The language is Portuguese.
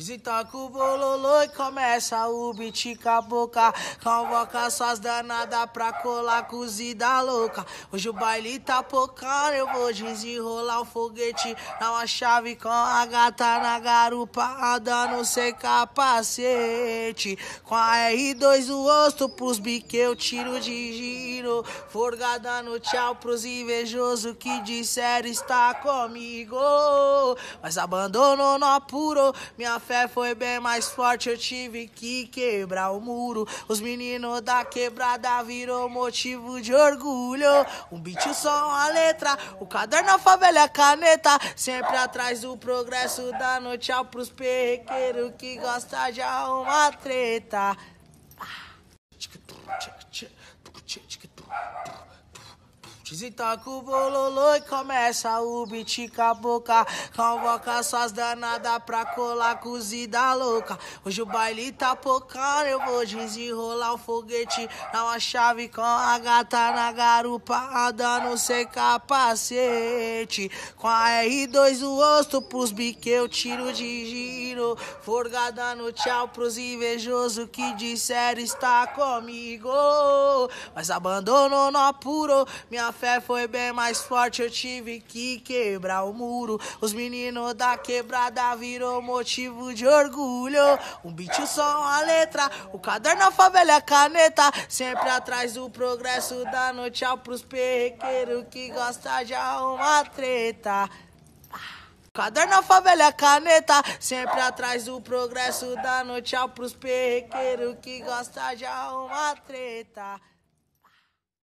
Visita com o bololô e começa o beat com a boca. Convoca suas danadas pra colar cozida louca. Hoje o baile tá pocando, eu vou desenrolar o foguete. Dá uma chave com a gata na garupa, andando sem capacete. Com a R2 o rosto pros bique eu tiro de giro. Forga dando tchau pros invejosos que disseram estar comigo. Mas abandonou no apuro, minha fé foi bem mais forte, eu tive que quebrar o muro. Os meninos da quebrada virou motivo de orgulho. Um beat, o som, a letra, o caderno, a favela, a caneta. Sempre atrás do progresso, dando tchau pros perrequeiros que gostam de arrumar treta. Visita com o bololô e começa o beat com a boca. Convoca suas danadas pra colar cozida louca. Hoje o baile tá pocando, eu vou desenrolar o foguete. Dá uma chave com a gata na garupa, andando sem capacete. Com a R2 o rosto pros bique eu tiro de giro. Forga dando tchau pros invejosos que disseram estar comigo. Mas abandonou no apuro, minha fé foi bem mais forte, eu tive que quebrar o muro. Os meninos da quebrada virou motivo de orgulho. Um beat, o som, a letra, o caderno, a favela, a caneta. Sempre atrás do progresso, dando tchau pros perrequeiros que gostam de arrumar treta. Caderno, a favela, a caneta. Sempre atrás do progresso, dando tchau pros perrequeiros que gostam de arrumar treta.